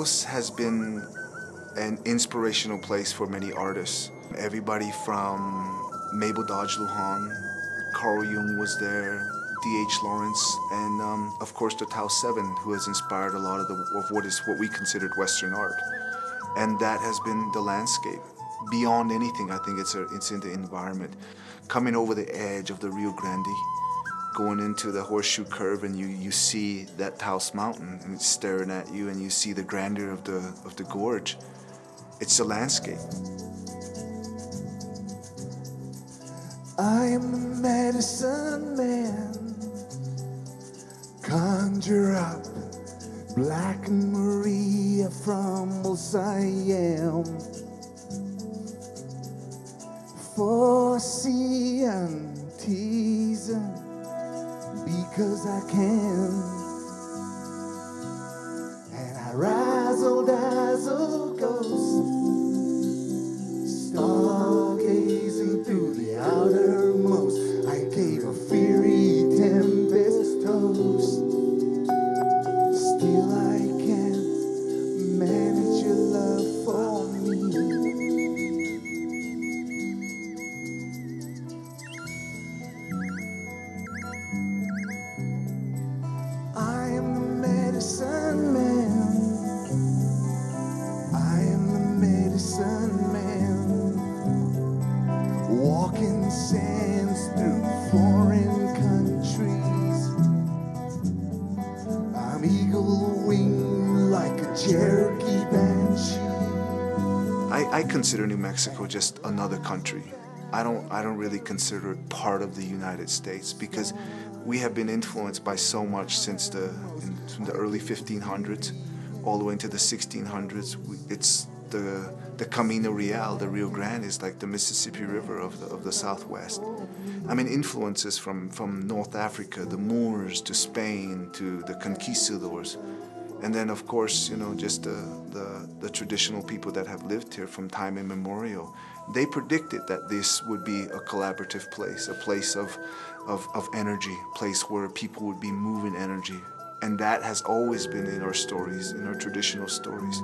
Taos has been an inspirational place for many artists. Everybody from Mabel Dodge Luhan, Carl Jung was there, D.H. Lawrence, and of course the Taos Seven, who has inspired a lot of what is what we considered Western art. And that has been the landscape. Beyond anything, I think it's in the environment. Coming over the edge of the Rio Grande, going into the horseshoe curve, and you see that Taos Mountain, and it's staring at you, and you see the grandeur of the gorge. It's the landscape. I am the medicine man, conjure up Black Maria from Siam, foreseeing, teasing, because I can, and I razzle dazzle ghosts, stargazing through the outermost. I gave a fiery tempest toast. Still I can't manage your love for me. I am the medicine man. I am the medicine man. Walking sands through foreign countries. I'm eagle-winged like a Cherokee banshee. I consider New Mexico just another country. I don't really consider it part of the United States, because we have been influenced by so much since from the early 1500s all the way into the 1600s. It's the Camino Real, the Rio Grande, is like the Mississippi River of the Southwest. I mean, influences from North Africa, the Moors, to Spain, to the conquistadors. And then, of course, you know, just the traditional people that have lived here from time immemorial. They predicted that this would be a collaborative place, a place of energy, a place where people would be moving energy. And that has always been in our stories, in our traditional stories,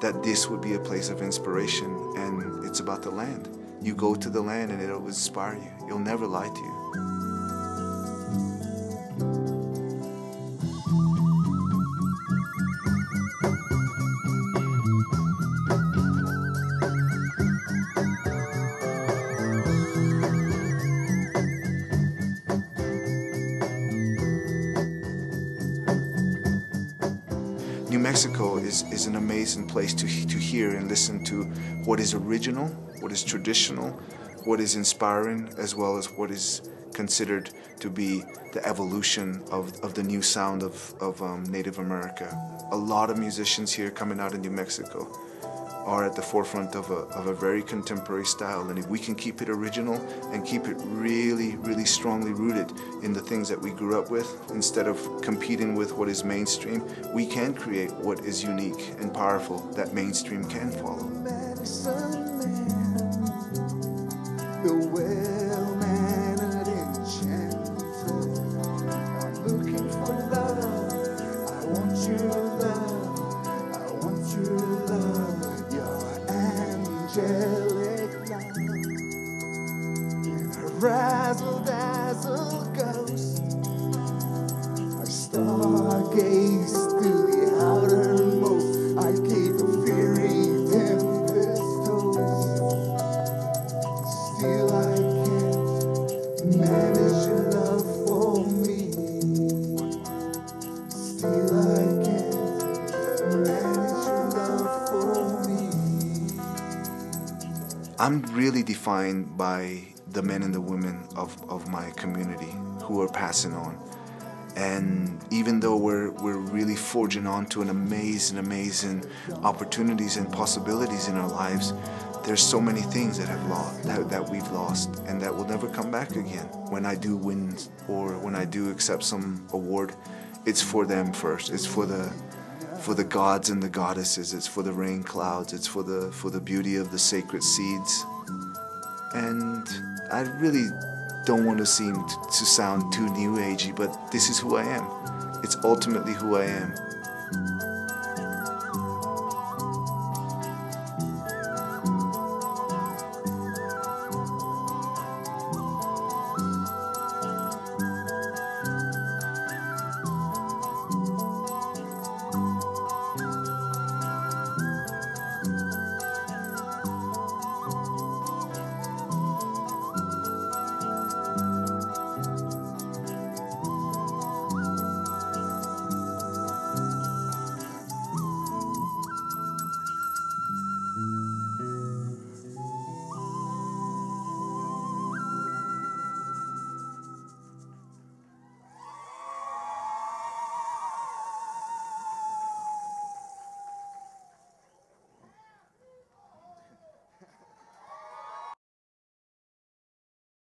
that this would be a place of inspiration, and it's about the land. You go to the land and it'll inspire you. It'll never lie to you. New Mexico is an amazing place to hear and listen to what is original, what is traditional, what is inspiring, as well as what is considered to be the evolution of the new sound of Native America. A lot of musicians here coming out of New Mexico are at the forefront of a very contemporary style, and if we can keep it original and keep it really, really strongly rooted in the things that we grew up with, instead of competing with what is mainstream, we can create what is unique and powerful that mainstream can follow. Razzle dazzle ghost, I stargaze through the outermost. I keep a fiery tempest toast. Still I can't manage your love for me. Still I can't manage your love for me. I'm really defined by the men and the women of my community who are passing on. And even though we're really forging on to an amazing, amazing opportunities and possibilities in our lives, there's so many things that we've lost and that will never come back again. When I do win or when I do accept some award, it's for them first. It's for the gods and the goddesses. It's for the rain clouds. It's for the beauty of the sacred seeds. And I really don't want to seem to sound too new agey, but this is who I am. It's ultimately who I am.